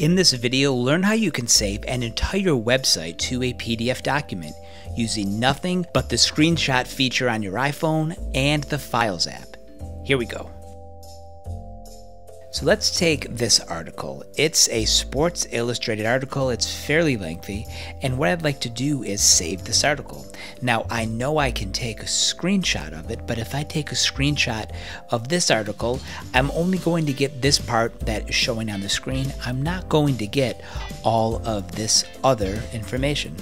In this video, learn how you can save an entire website to a PDF document using nothing but the screenshot feature on your iPhone and the Files app. Here we go. So let's take this article. It's a Sports Illustrated article. It's fairly lengthy. And what I'd like to do is save this article. Now, I know I can take a screenshot of it, but if I take a screenshot of this article, I'm only going to get this part that is showing on the screen. I'm not going to get all of this other information.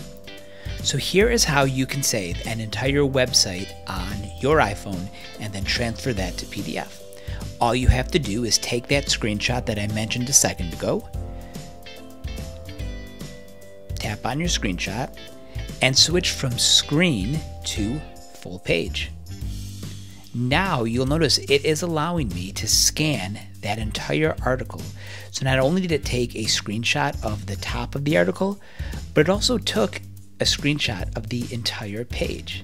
So here is how you can save an entire website on your iPhone and then transfer that to PDF. All you have to do is take that screenshot that I mentioned a second ago, tap on your screenshot, and switch from screen to full page. Now you'll notice it is allowing me to scan that entire article. So not only did it take a screenshot of the top of the article, but it also took a screenshot of the entire page.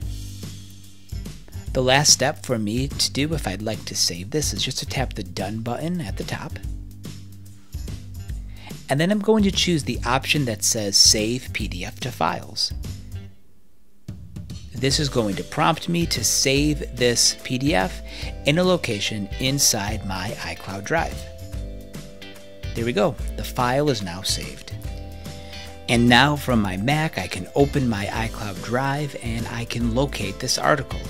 The last step for me to do if I'd like to save this is just to tap the Done button at the top. And then I'm going to choose the option that says Save PDF to Files. This is going to prompt me to save this PDF in a location inside my iCloud Drive. There we go. The file is now saved. And now from my Mac, I can open my iCloud Drive and I can locate this article.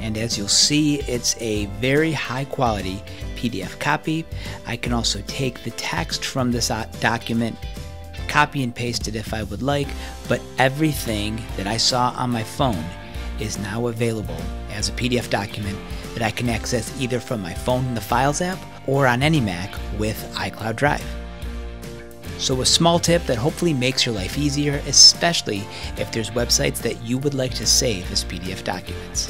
And as you'll see, it's a very high quality PDF copy. I can also take the text from this document, copy and paste it if I would like, but everything that I saw on my phone is now available as a PDF document that I can access either from my phone in the Files app or on any Mac with iCloud Drive. So a small tip that hopefully makes your life easier, especially if there's websites that you would like to save as PDF documents.